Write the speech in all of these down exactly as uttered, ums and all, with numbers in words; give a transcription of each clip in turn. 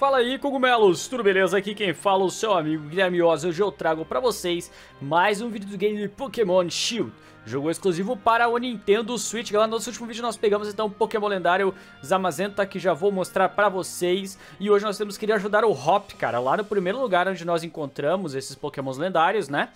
Fala aí, cogumelos, tudo beleza? Aqui quem fala é o seu amigo Guilherme Oss. Hoje eu trago pra vocês mais um vídeo do game Pokémon Shield, jogo exclusivo para o Nintendo Switch. Galera, no nosso último vídeo nós pegamos então o Pokémon lendário Zamazenta, que já vou mostrar pra vocês. E hoje nós temos que ir ajudar o Hop, cara, lá no primeiro lugar onde nós encontramos esses Pokémons lendários, né?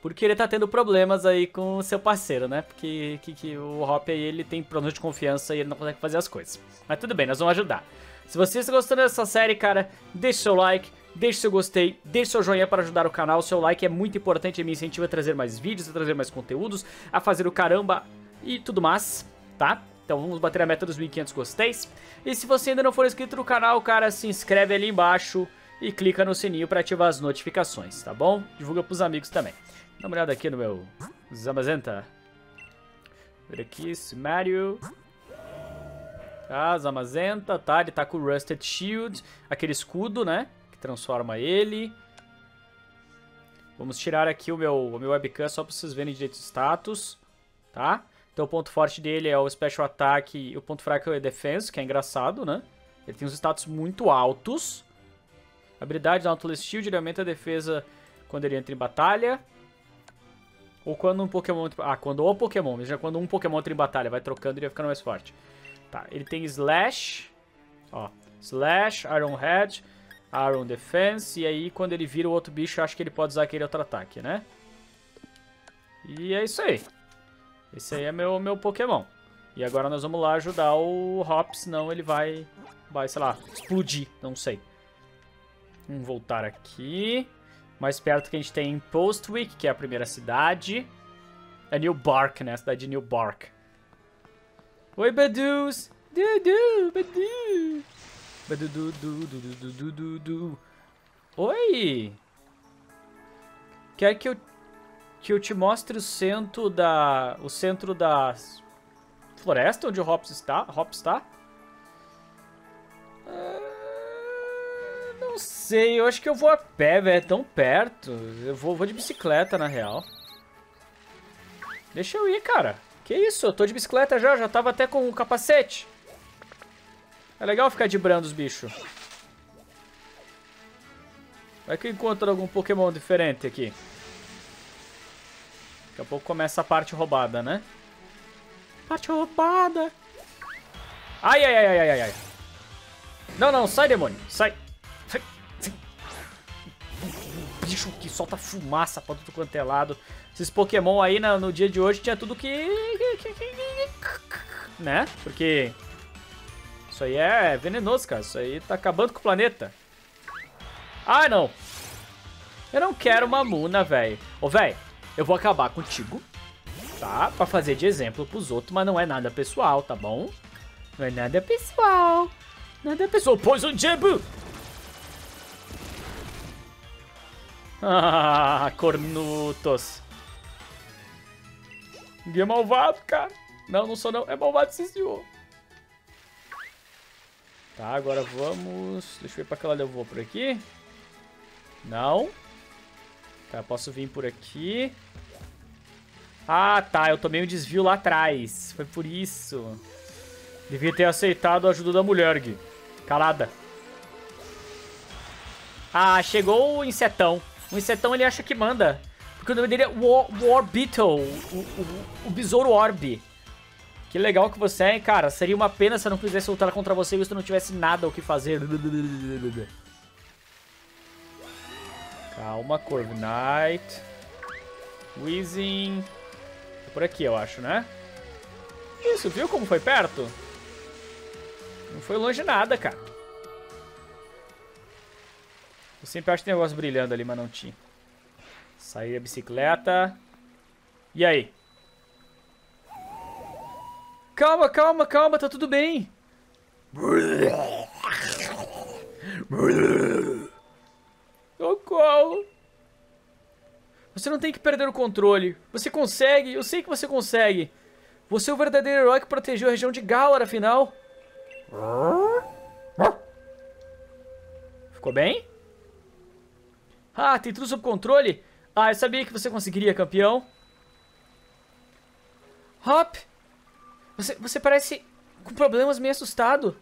Porque ele tá tendo problemas aí com o seu parceiro, né? Porque que, que o Hop aí, ele tem problemas de confiança e ele não consegue fazer as coisas. Mas tudo bem, nós vamos ajudar. Se você está gostando dessa série, cara, deixe seu like, deixe seu gostei, deixe seu joinha para ajudar o canal. O seu like é muito importante e me incentiva a trazer mais vídeos, a trazer mais conteúdos, a fazer o caramba e tudo mais, tá? Então vamos bater a meta dos mil e quinhentos gosteis. E se você ainda não for inscrito no canal, cara, se inscreve ali embaixo e clica no sininho para ativar as notificações, tá bom? Divulga pros amigos também. Dá uma olhada aqui no meu Zamazenta. Ver aqui, Mario. Tá, Zamazenta, tá? Ele tá com o Rusted Shield, aquele escudo, né? Que transforma ele. Vamos tirar aqui o meu, o meu webcam só pra vocês verem direito o status, tá? Então o ponto forte dele é o Special Attack e o ponto fraco é o Defense, que é engraçado, né? Ele tem uns status muito altos. Habilidade da Nautilus Shield, ele aumenta a defesa quando ele entra em batalha. Ou quando um Pokémon... Ah, quando o Pokémon. Já quando um Pokémon entra em batalha, vai trocando e vai ficando mais forte. Tá, ele tem Slash. Ó, Slash, Iron Head, Iron Defense. E aí, quando ele vira o outro bicho, eu acho que ele pode usar aquele outro ataque, né? E é isso aí. Esse aí é meu, meu Pokémon. E agora nós vamos lá ajudar o Hop, senão ele vai... Vai, sei lá, explodir. Não sei. Vamos voltar aqui... Mais perto que a gente tem em Postwick, que é a primeira cidade. É New Bark, né? A cidade de New Bark. Oi, Badus! Dudu, Badu! Badu, du, du, du, du, du, du, du. Oi! Quer que eu, que eu te mostre o centro da... O centro da... Floresta, onde o Hop está? Hop está? É... Não sei, eu acho que eu vou a pé, velho, é tão perto. Eu vou, vou de bicicleta, na real. Deixa eu ir, cara. Que isso, eu tô de bicicleta já, já tava até com o capacete. É legal ficar debrando os bichos. Vai que eu encontro algum Pokémon diferente aqui. Daqui a pouco começa a parte roubada, né? Parte roubada. Ai, ai, ai, ai, ai, ai. Não, não, sai, demônio, sai. Bicho que solta fumaça pra tudo quanto é lado. Esses Pokémon aí no, no dia de hoje tinha tudo que... Né? Porque... Isso aí é venenoso, cara. Isso aí tá acabando com o planeta. Ah, não. Eu não quero uma Muna, velho. Ô, velho, eu vou acabar contigo, tá? Pra fazer de exemplo pros outros, mas não é nada pessoal, tá bom? Não é nada pessoal. Nada pessoal. Poison Jab! Ah, cornutos. Ninguém é malvado, cara. Não, não sou não. É malvado esse senhor. Tá, agora vamos... Deixa eu ver pra que lado eu vou. Por aqui? Não. Tá, posso vir por aqui. Ah, tá. Eu tomei um desvio lá atrás. Foi por isso. Devia ter aceitado a ajuda da mulher, Gui. Calada. Ah, chegou o insetão. O insetão ele acha que manda. Porque o nome dele é War, War Beetle, o, o, o besouro orb. Que legal que você é, hein, cara. Seria uma pena se eu não quisesse lutar contra você e você não tivesse nada o que fazer. Calma, Corviknight. Weezing. É por aqui, eu acho, né? Isso, viu como foi perto? Não foi longe nada, cara. Eu sempre acho que tem negócio brilhando ali, mas não tinha. Saí da bicicleta. E aí? Calma, calma, calma, tá tudo bem. Socorro. Você não tem que perder o controle. Você consegue, eu sei que você consegue. Você é o verdadeiro herói que protegeu a região de Galar, afinal. Ficou bem? Ah, tem tudo sob controle? Ah, eu sabia que você conseguiria, campeão. Hop! Você, você parece com problemas meio assustado.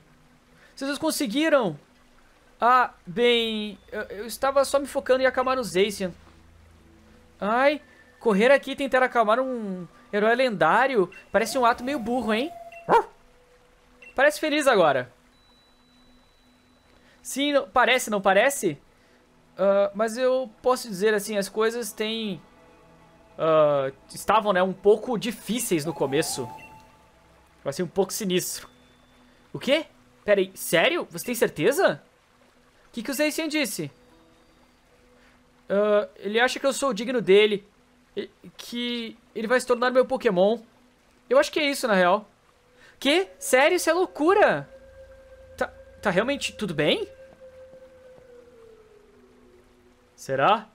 Vocês conseguiram! Ah, bem... Eu, eu estava só me focando em acalmar o Zacian. Ai, correr aqui e tentar acalmar um herói lendário parece um ato meio burro, hein? Parece feliz agora. Sim, não, parece, não parece? Uh, mas eu posso dizer assim, as coisas têm... Uh, estavam, né, um pouco difíceis no começo. Vai ser um pouco sinistro. O quê? Pera aí, sério? Você tem certeza? O que, que o Zacian disse? Uh, ele acha que eu sou digno dele. Que ele vai se tornar meu Pokémon. Eu acho que é isso, na real. Que? Sério? Isso é loucura! Tá, tá realmente tudo bem? Será?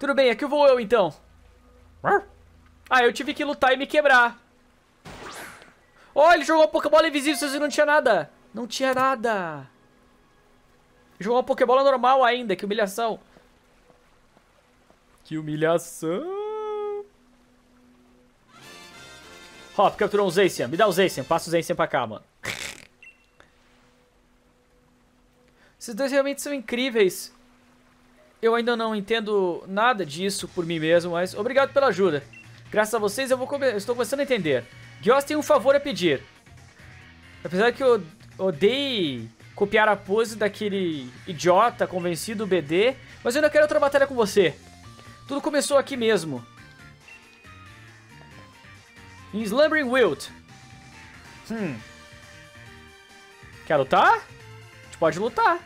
Tudo bem, aqui vou eu então. Ah, eu tive que lutar e me quebrar. Oh, ele jogou a Pokébola invisível, vocês viram, não tinha nada. Não tinha nada. Jogou uma Pokébola normal ainda, que humilhação. Que humilhação. Hop, capturou um Zacian. Me dá o Zacian, passa o Zacian pra cá, mano. Esses dois realmente são incríveis. Eu ainda não entendo nada disso por mim mesmo, mas obrigado pela ajuda. Graças a vocês eu, vou come... eu estou começando a entender. Guilherme Oss tem um favor a pedir. Apesar que eu odeio copiar a pose daquele idiota convencido B D, mas eu não quero outra batalha com você. Tudo começou aqui mesmo. Em Slumbering Wild. Hum. Quer lutar? A gente pode lutar.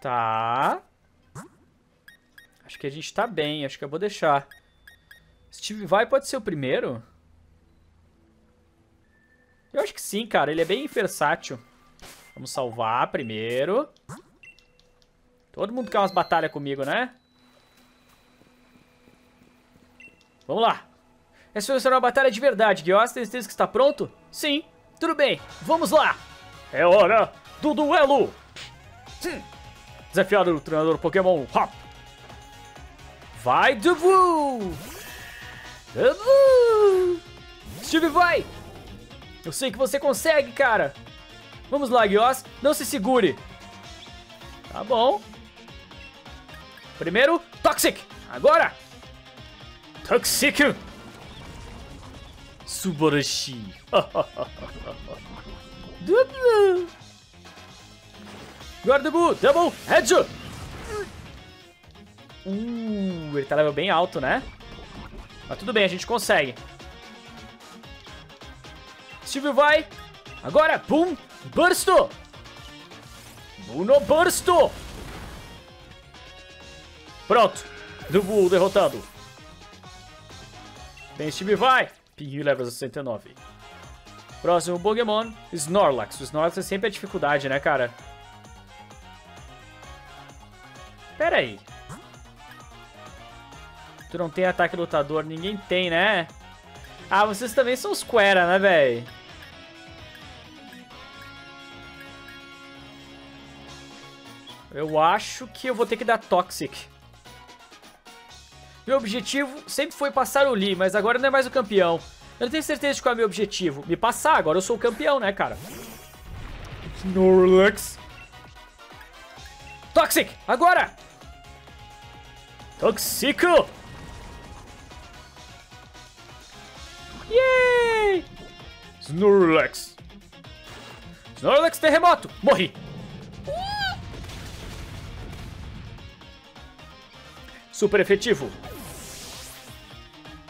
Tá. Acho que a gente tá bem. Acho que eu vou deixar. Steve Vai pode ser o primeiro? Eu acho que sim, cara. Ele é bem versátil. Vamos salvar primeiro. Todo mundo quer umas batalhas comigo, né? Vamos lá. Essa será uma batalha de verdade, Guilherme. Tem certeza que está pronto? Sim. Tudo bem. Vamos lá. É hora do duelo. Hum. Desafiado do treinador Pokémon Hop. Vai, Dubu! Dubu! Steve, vai! Eu sei que você consegue, cara! Vamos lá, Guilherme Oss. Não se segure! Tá bom. Primeiro, Toxic! Agora! Toxic! Subarashi! Dubu! Agora, Dubu, double head! Uh, ele tá level bem alto, né? Mas tudo bem, a gente consegue. Steve vai. Agora, boom, burst! Buno burst! Pronto. Dubu derrotado. Bem, Steve vai. Pinguim level sessenta e nove. Próximo Pokémon, Snorlax. O Snorlax é sempre a dificuldade, né, cara? Pera aí. Tu não tem ataque lutador? Ninguém tem, né? Ah, vocês também são os Quera, né, véi? Eu acho que eu vou ter que dar Toxic. Meu objetivo sempre foi passar o Lee, mas agora não é mais o campeão. Eu não tenho certeza de qual é o meu objetivo. Me passar, agora eu sou o campeão, né, cara? Snorlax. Toxic, agora! Toxico! Yay! Snorlax! Snorlax terremoto! Morri! Super efetivo!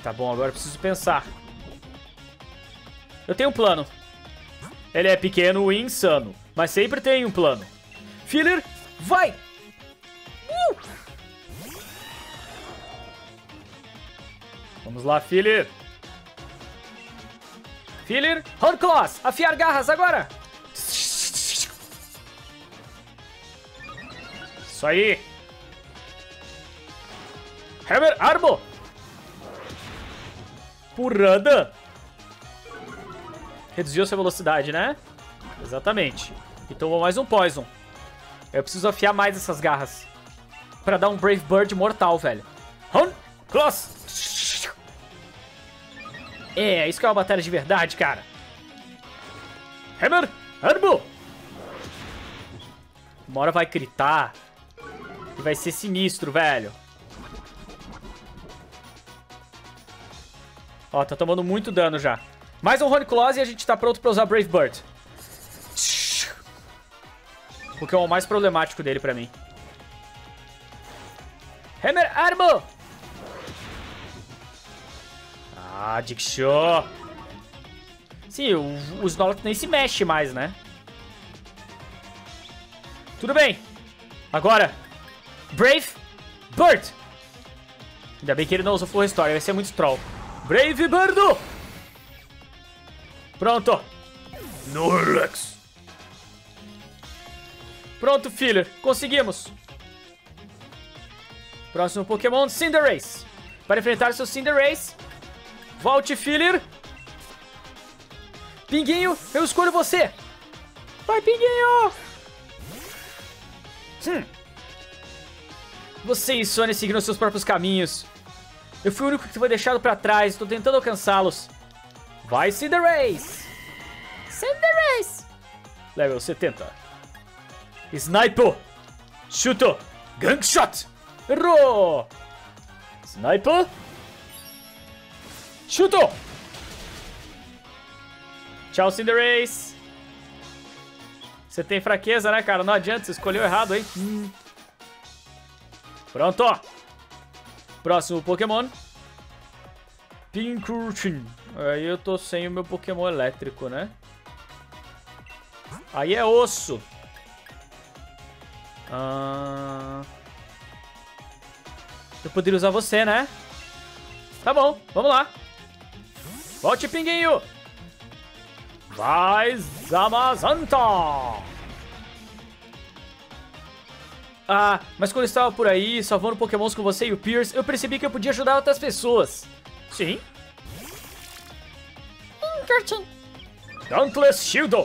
Tá bom, agora eu preciso pensar. Eu tenho um plano. Ele é pequeno e insano, mas sempre tem um plano. Filler, vai! Uh! Vamos lá, Filler! Filler, Hornclaws! Afiar garras agora! Isso aí! Hammer Arbo! Porrada! Reduziu sua velocidade, né? Exatamente. E tomou mais um Poison. Eu preciso afiar mais essas garras pra dar um Brave Bird mortal, velho. Hon, close. É, isso que é uma batalha de verdade, cara. Hammer, Arbo. Uma hora vai gritar. E vai ser sinistro, velho. Ó, tá tomando muito dano já. Mais um Hornculose e a gente tá pronto pra usar Brave Bird. O Pokémon mais problemático dele pra mim. Hammer Armo! Ah, Digshaw! Sim, o, o Snorlax nem se mexe mais, né? Tudo bem. Agora, Brave Bird! Ainda bem que ele não usou Full Restore, vai ser muito troll. Brave Bird! Pronto! Snorlax! Pronto, filler. Conseguimos. Próximo Pokémon, Cinderace. Para enfrentar seu Cinderace, volte, filler. Pinguinho, eu escolho você. Vai, Pinguinho! Hum. Você e Sonia seguiram seus próprios caminhos. Eu fui o único que foi deixado pra trás. Estou tentando alcançá-los. Vai, Cinderace! Cinderace! Level setenta. Sniper! Chuto! Gangshot! Errou! Sniper! Chuto! Tchau, Cinderace! Você tem fraqueza, né, cara? Não adianta, você escolheu errado, hein? Hum. Pronto! Próximo Pokémon. Pincurchin. Aí eu tô sem o meu Pokémon elétrico, né? Aí é osso. Ah... Eu poderia usar você, né? Tá bom, vamos lá. Volte, Pinguinho. Vai, Zamazenta. Ah, mas quando eu estava por aí salvando Pokémons com você e o Pierce, eu percebi que eu podia ajudar outras pessoas. Sim. Dauntless Shield.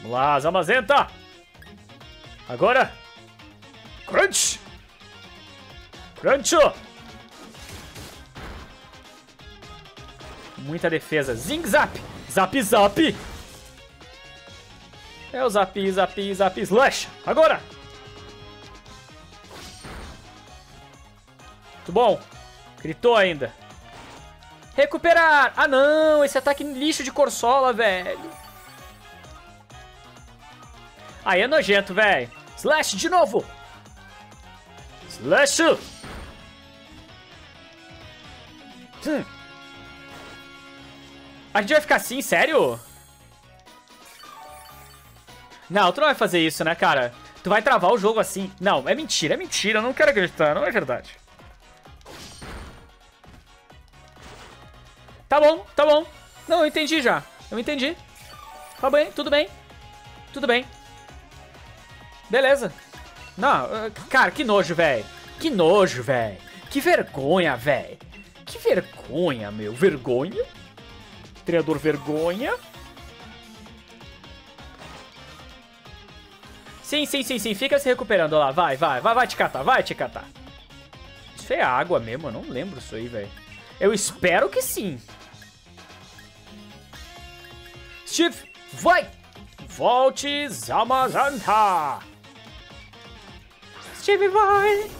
Vamos lá, Zamazenta. Agora, Crunch! Crunch! Muita defesa. Zing Zap! Zap Zap! É o Zap Zap Zap Slash! Agora! Muito bom! Gritou ainda. Recuperar! Ah não! Esse ataque lixo de Corsola, velho! Aí é nojento, velho. Slash de novo. Slash. Hum. A gente vai ficar assim, sério? Não, tu não vai fazer isso, né, cara? Tu vai travar o jogo assim. Não, é mentira, é mentira. Eu não quero acreditar, não é verdade. Tá bom, tá bom. Não, eu entendi já. Eu entendi. Tá bem, tudo bem. Tudo bem. Beleza. Não, cara, que nojo, velho. Que nojo, velho. Que vergonha, velho. Que vergonha, meu. Vergonha. Treinador vergonha. Sim, sim, sim, sim. Fica se recuperando. Olha lá. Vai, vai, vai, vai te catar. Vai te catar. Isso é água mesmo. Eu não lembro isso aí, velho. Eu espero que sim. Steve, vai. Volte, Zamazenta. Steve vai!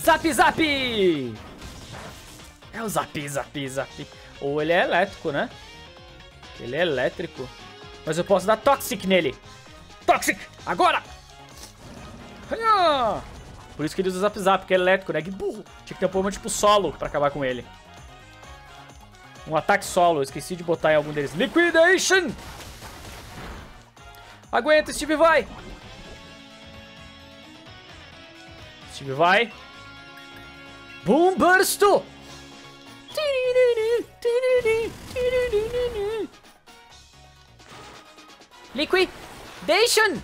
Zap Zap! É o Zap Zap Zap. Ou ele é elétrico, né? Ele é elétrico. Mas eu posso dar Toxic nele. Toxic! Agora! Por isso que ele usa Zap Zap, porque é elétrico, né? Que burro! Tinha que ter um Pokémon tipo solo pra acabar com ele. Um ataque solo. Eu esqueci de botar em algum deles. Liquidation! Aguenta, Steve vai! Steve vai! Boom Burst! Liquidation!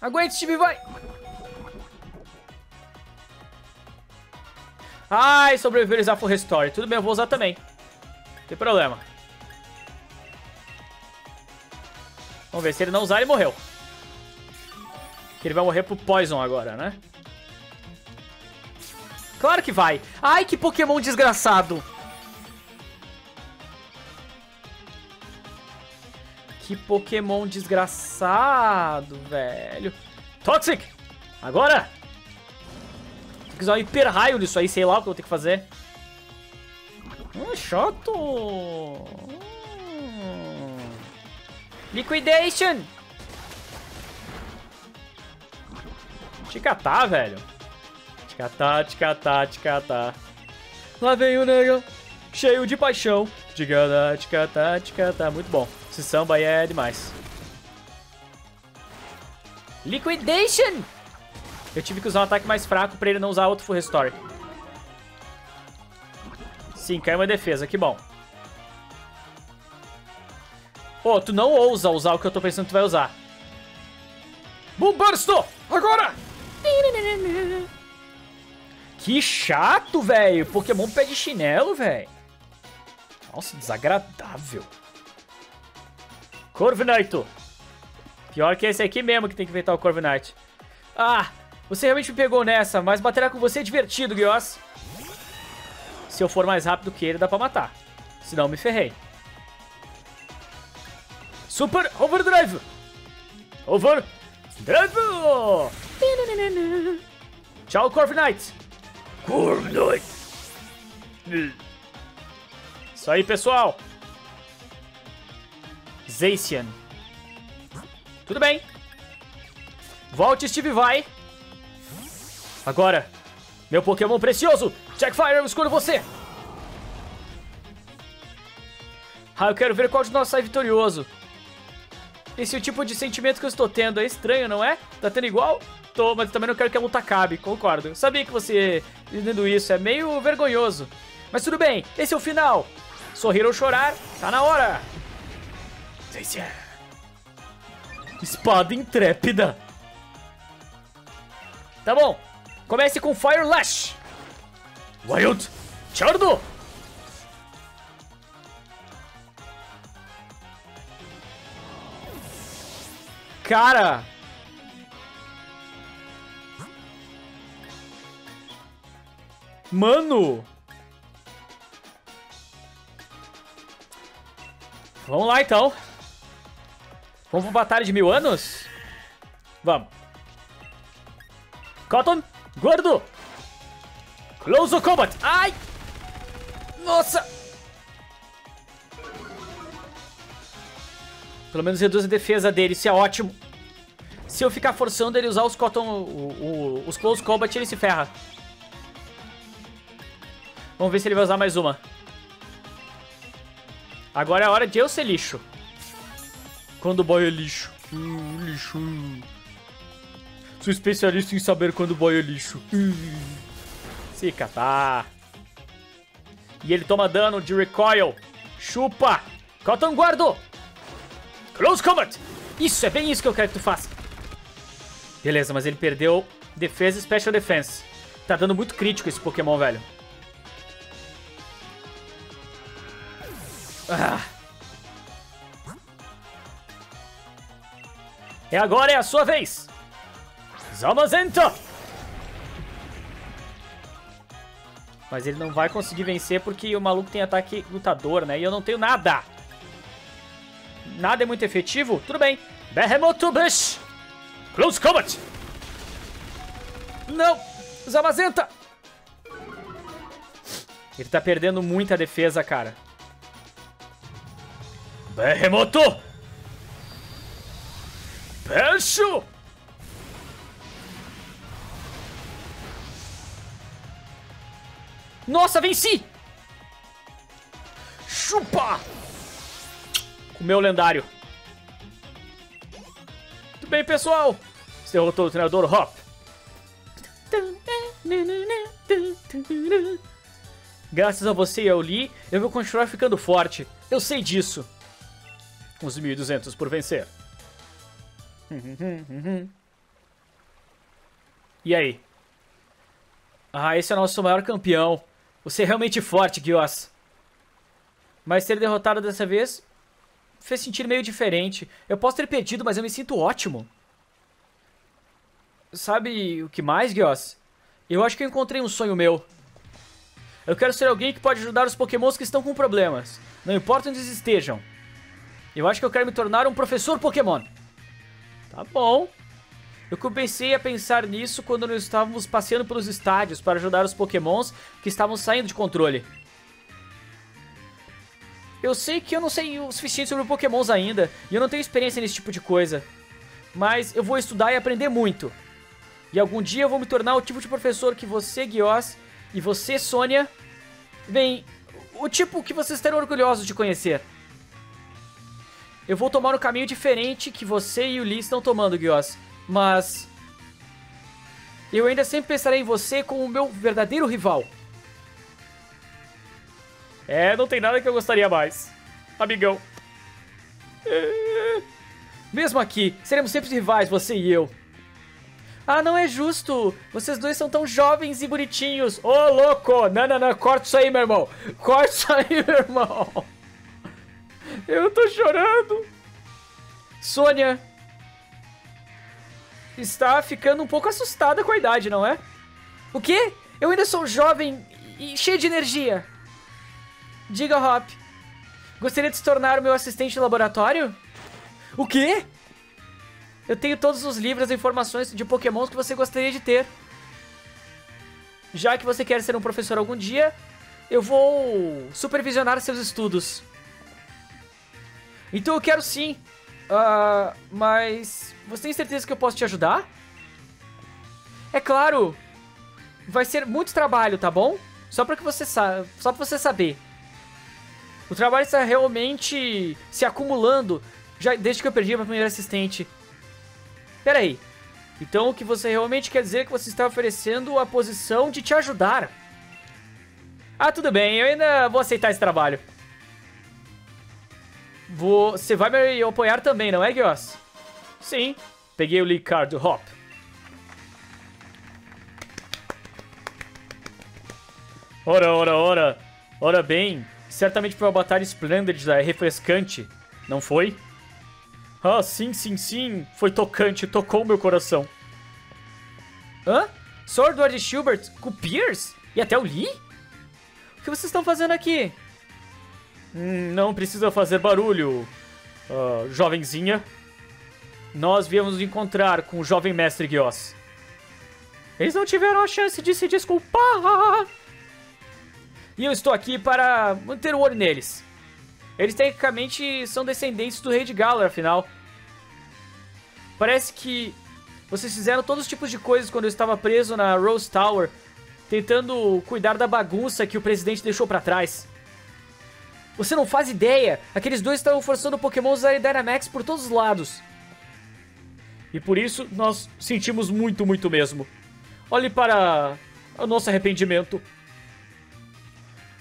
Aguenta, Steve vai! Ai, sobreviveu usar Full Restore. Tudo bem, eu vou usar também. Não tem problema. Vamos ver, se ele não usar, ele morreu. Porque ele vai morrer pro Poison agora, né? Claro que vai. Ai, que Pokémon desgraçado. Que Pokémon desgraçado, velho. Toxic! Agora! Tem que usar um hiper raio nisso aí, sei lá o que eu vou ter que fazer. Hum, chato! Hum. Liquidation! Ticatá, velho. Ticatá, ticatá, ticatá. Lá vem o negão, cheio de paixão. Ticatá, ticatá, ticatá. Muito bom. Esse samba aí é demais. Liquidation! Eu tive que usar um ataque mais fraco pra ele não usar outro Full Restore. Sim, caiu uma defesa, que bom. Pô, tu não ousa usar o que eu tô pensando que tu vai usar. Boom Burst! Agora! Que chato, velho. Pokémon pé de chinelo, velho. Nossa, desagradável. Corviknight. Pior que esse aqui mesmo que tem que inventar o Corviknight. Ah, você realmente me pegou nessa, mas baterá com você é divertido, Guilherme Oss. Se eu for mais rápido que ele, dá pra matar. Se não, me ferrei. Super Overdrive. Overdrive. Tchau, Corviknight. Corviknight. Isso aí, pessoal. Zacian. Tudo bem. Volte, Steve, vai. Agora, meu Pokémon precioso. Jackfire, eu escolho você. Ah, eu quero ver qual de nós sai vitorioso. Esse é o tipo de sentimento que eu estou tendo. É estranho, não é? Tá tendo igual? Tô, mas também não quero que a luta acabe. Concordo. Eu sabia que você entendendo isso. É meio vergonhoso. Mas tudo bem. Esse é o final. Sorrir ou chorar. Tá na hora. Espada intrépida. Tá bom. Comece com Fire Lash. Wild Chardo. Cara. Mano. Vamos lá, então. Vamos pra batalha de mil anos? Vamos. Cotton. Gordo. Close o combat. Ai. Nossa. Pelo menos reduz a defesa dele. Isso é ótimo. Se eu ficar forçando ele usar os Cotton... O, o, os Close Combat, ele se ferra. Vamos ver se ele vai usar mais uma. Agora é a hora de eu ser lixo. Quando o boy é lixo. Uh, lixo. Sou especialista em saber quando o boy é lixo. Uh. Se catar. E ele toma dano de recoil. Chupa. Cotton guardo. Close combat. Isso, é bem isso que eu quero que tu faça. Beleza, mas ele perdeu defesa e special defense. Tá dando muito crítico esse Pokémon, velho. Ah. E agora é a sua vez. Zamazenta. Mas ele não vai conseguir vencer porque o maluco tem ataque lutador, né? E eu não tenho nada. Nada é muito efetivo? Tudo bem. Berremoto Bush. Close Combat. Não. Zamazenta. Ele tá perdendo muita defesa, cara. Berremoto. Percho! Nossa, venci! Chupa! Com o meu lendário. Muito bem, pessoal. Você derrotou o treinador Hop. Graças a você e ao Lee, eu vou continuar ficando forte. Eu sei disso. Uns mil e duzentos por vencer. E aí? Ah, esse é o nosso maior campeão. Você é realmente forte, Guilherme Oss. Mas ter derrotado dessa vez fez sentir meio diferente. Eu posso ter perdido, mas eu me sinto ótimo. Sabe o que mais, Guilherme Oss? Eu acho que eu encontrei um sonho meu. Eu quero ser alguém que pode ajudar os Pokémons que estão com problemas. Não importa onde eles estejam. Eu acho que eu quero me tornar um professor Pokémon. Tá bom. Eu comecei a pensar nisso quando nós estávamos passeando pelos estádios para ajudar os Pokémons que estavam saindo de controle. Eu sei que eu não sei o suficiente sobre Pokémons ainda, e eu não tenho experiência nesse tipo de coisa. Mas eu vou estudar e aprender muito. E algum dia eu vou me tornar o tipo de professor que você, Guilherme, e você, Sônia... Bem, o tipo que vocês estarão orgulhosos de conhecer. Eu vou tomar um caminho diferente que você e o Lee estão tomando, Guilherme. Mas... eu ainda sempre pensarei em você como o meu verdadeiro rival. É, não tem nada que eu gostaria mais. Amigão. É... mesmo aqui, seremos sempre rivais, você e eu. Ah, não é justo. Vocês dois são tão jovens e bonitinhos. Ô, oh, louco. Não, não, não. Corta isso aí, meu irmão. Corta isso aí, meu irmão. Eu tô chorando. Sônia. Está ficando um pouco assustada com a idade, não é? O quê? Eu ainda sou jovem e cheio de energia. Diga, Hop. Gostaria de se tornar o meu assistente de laboratório? O quê? Eu tenho todos os livros e informações de Pokémons que você gostaria de ter. Já que você quer ser um professor algum dia, eu vou supervisionar seus estudos. Então eu quero sim. Uh, mas... você tem certeza que eu posso te ajudar? É claro! Vai ser muito trabalho, tá bom? Só pra que você sa- só pra você saber. O trabalho está realmente se acumulando já desde que eu perdi a minha primeira assistente. Pera aí. Então o que você realmente quer dizer é que você está oferecendo a posição de te ajudar. Ah, tudo bem. Eu ainda vou aceitar esse trabalho. Vou... você vai me apoiar também, não é, Guilherme? Sim, peguei o Lee Card do Hop. Ora, ora, ora. Ora bem, certamente foi uma batalha esplêndida e refrescante, não foi? Ah, sim, sim, sim. Foi tocante, tocou meu coração. Hã? Sword e Schubert com o Pierce? E até o Lee? O que vocês estão fazendo aqui? Hum, não precisa fazer barulho, uh, jovenzinha. Nós viemos nos encontrar com o jovem mestre Guios. Eles não tiveram a chance de se desculpar. E eu estou aqui para manter o olho neles. Eles tecnicamente são descendentes do rei de Galar, afinal. Parece que vocês fizeram todos os tipos de coisas quando eu estava preso na Rose Tower, tentando cuidar da bagunça que o presidente deixou para trás. Você não faz ideia. Aqueles dois estavam forçando o Pokémon a usar Dynamax por todos os lados. E por isso, nós sentimos muito, muito mesmo. Olhe para o nosso arrependimento.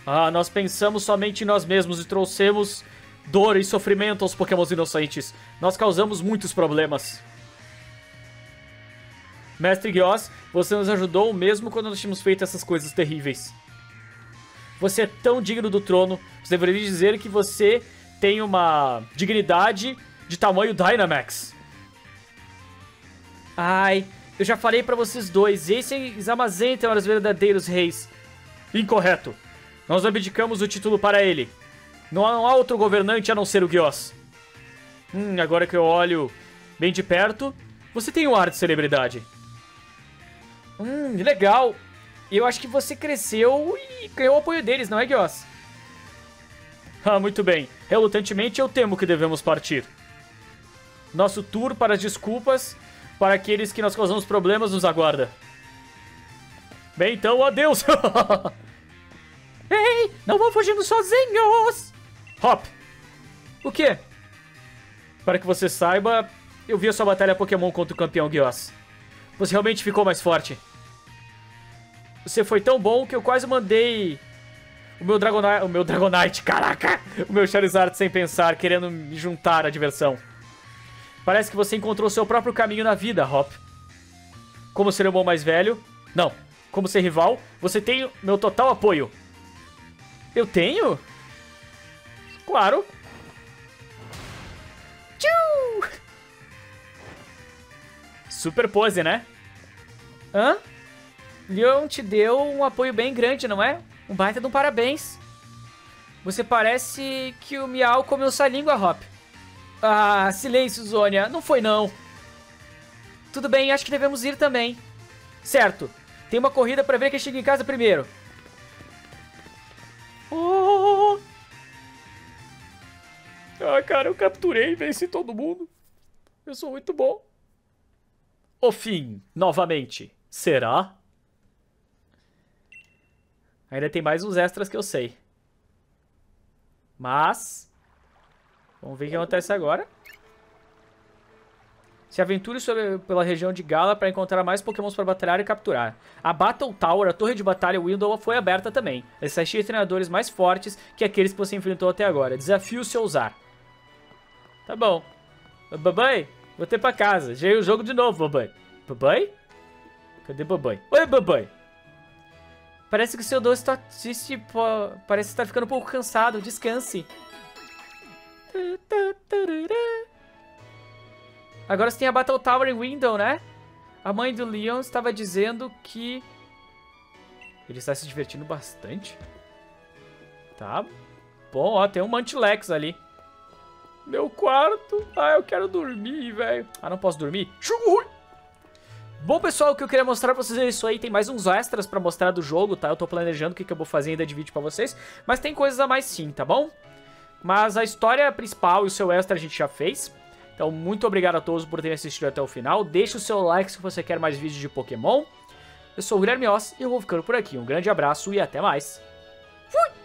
Ah, nós pensamos somente em nós mesmos e trouxemos dor e sofrimento aos Pokémons inocentes. Nós causamos muitos problemas. Mestre Guios, você nos ajudou mesmo quando nós tínhamos feito essas coisas terríveis. Você é tão digno do trono. Você deveria dizer que você tem uma dignidade de tamanho Dynamax. Ai, eu já falei pra vocês dois, esse e Zamazenta eram os verdadeiros reis. Incorreto. Nós abdicamos o título para ele. Não há outro governante a não ser o Guios. Hum, agora que eu olho bem de perto, você tem um ar de celebridade. Hum, legal. Eu acho que você cresceu e ganhou o apoio deles, não é, Guios? Ah, muito bem. Relutantemente, eu temo que devemos partir. Nosso tour para as desculpas... para aqueles que nós causamos problemas, nos aguarda. Bem, então, adeus. Ei, não vão fugindo sozinhos. Hop. O quê? Para que você saiba, eu vi a sua batalha Pokémon contra o campeão Guios. Você realmente ficou mais forte. Você foi tão bom que eu quase mandei o meu Dragonite... O meu Dragonite, caraca! O meu Charizard sem pensar, querendo me juntar à diversão. Parece que você encontrou seu próprio caminho na vida, Hop. Como ser irmão mais velho? Não. Como ser rival? Você tem meu total apoio. Eu tenho? Claro. Tchau! Super pose, né? Hã? Leon te deu um apoio bem grande, não é? Um baita de um parabéns. Você parece que o Miau comeu sua língua, Hop. Ah, silêncio, Sonia. Não foi, não. Tudo bem, acho que devemos ir também. Certo. Tem uma corrida pra ver quem chega em casa primeiro. Oh. Ah, cara, eu capturei e venci todo mundo. Eu sou muito bom. O fim, novamente. Será? Ainda tem mais uns extras que eu sei. Mas... vamos ver o que acontece agora. Se aventure sobre, pela região de Galar para encontrar mais pokémons para batalhar e capturar. A Battle Tower, a torre de batalha Window, foi aberta também. Desafie treinadores mais fortes que aqueles que você enfrentou até agora. Desafio se ousar. Tá bom. Babai, voltei pra casa. Já ia o jogo de novo, babai. Babai? Cadê babai? Oi, babai. Parece que o seu doce tá triste, pô, parece que tá ficando um pouco cansado. Descanse. Agora você tem a Battle Tower em Window, né? A mãe do Leon estava dizendo que... ele está se divertindo bastante. Tá. Bom, ó, tem um Mantilex ali. Meu quarto. Ah, eu quero dormir, velho. Ah, não posso dormir? Chugu! Bom, pessoal, o que eu queria mostrar pra vocês é isso aí. Tem mais uns extras pra mostrar do jogo, tá? Eu tô planejando o que, que eu vou fazer ainda de vídeo pra vocês. Mas tem coisas a mais sim, tá bom? Mas a história principal e o seu extra a gente já fez. Então, muito obrigado a todos por terem assistido até o final. Deixe o seu like se você quer mais vídeos de Pokémon. Eu sou o Guilherme Oss e eu vou ficando por aqui. Um grande abraço e até mais. Fui!